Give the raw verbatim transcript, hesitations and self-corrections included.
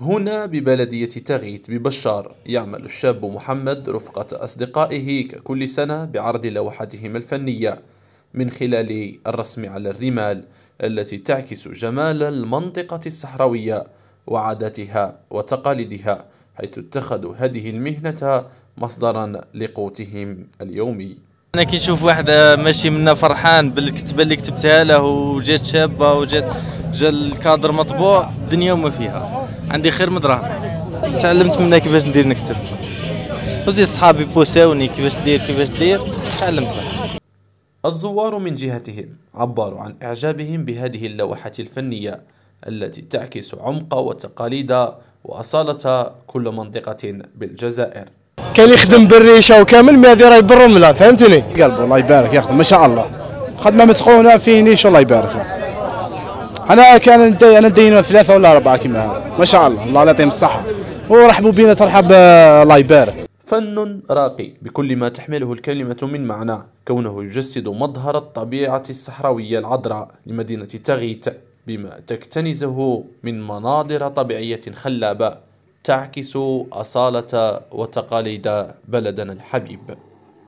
هنا ببلدية تاغيت ببشار يعمل الشاب محمد رفقة أصدقائه ككل سنة بعرض لوحاتهم الفنية من خلال الرسم على الرمال التي تعكس جمال المنطقة الصحراوية وعاداتها وتقاليدها، حيث اتخذوا هذه المهنة مصدرا لقوتهم اليومي. أنا كنشوف واحد ماشي منا فرحان بالكتبة اللي كتبتها له وجات شابة وجات جا الكادر مطبوع، الدنيا وما فيها، عندي خير من دراهم. تعلمت منها كيفاش ندير نكتب، وزيد صحابي بوساوني كيفاش دير كيفاش دير تعلمت. الزوار من جهتهم عبروا عن إعجابهم بهذه اللوحة الفنية التي تعكس عمق وتقاليد وأصالة كل منطقة بالجزائر. كان يخدم بالريشه وكامل، ما هذه راهي بالرمله، فهمتني؟ قلبه الله يبارك يخدم ما شاء الله، خدمه متقونه فيه نيش الله يبارك له. انا كان انا ندينو ثلاثه ولا اربعه كيما هذا ما شاء الله، الله يعطيهم الصحه ورحبوا بينا ترحب الله يبارك. فن راقي بكل ما تحمله الكلمه من معنى، كونه يجسد مظهر الطبيعه الصحراويه العذراء لمدينه تاغيت بما تكتنزه من مناظر طبيعيه خلابه تعكس أصالة وتقاليد بلدنا الحبيب.